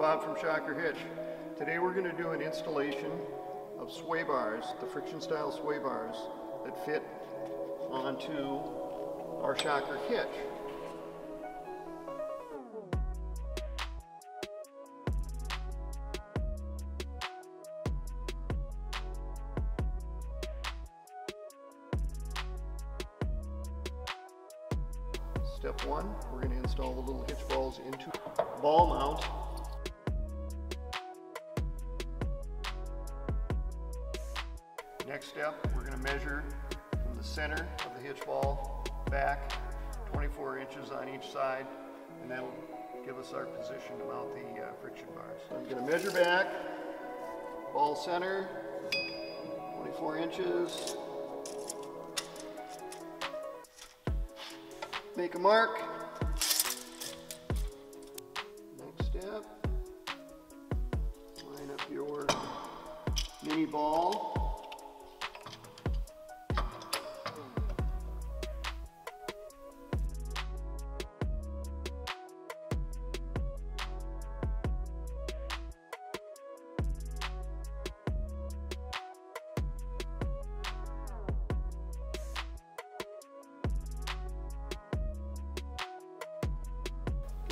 Bob from Shocker Hitch. Today we're going to do an installation of sway bars, the friction style sway bars that fit onto our Shocker Hitch. Step one, we're going to install the little hitch balls into ball mount. Next step, we're going to measure from the center of the hitch ball back 24 inches on each side, and that will give us our position to mount the friction bars. So I'm going to measure back, ball center, 24 inches. Make a mark. Next step, line up your mini ball.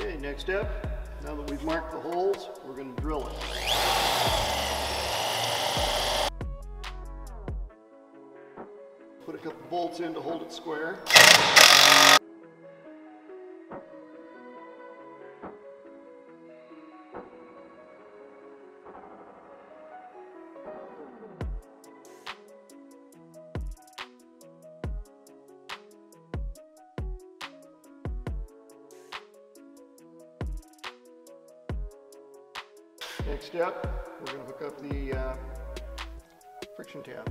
Okay, next step, now that we've marked the holes, we're going to drill it. Put a couple bolts in to hold it square. Next step, we're going to hook up the friction tab.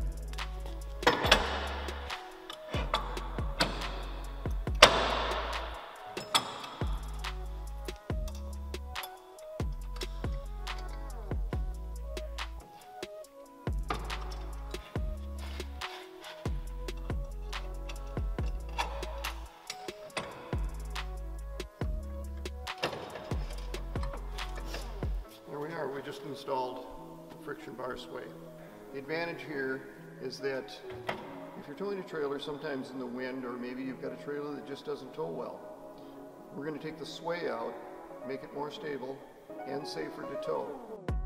We just installed the friction bar sway. The advantage here is that if you're towing a trailer, sometimes in the wind, or maybe you've got a trailer that just doesn't tow well, we're going to take the sway out, make it more stable and safer to tow.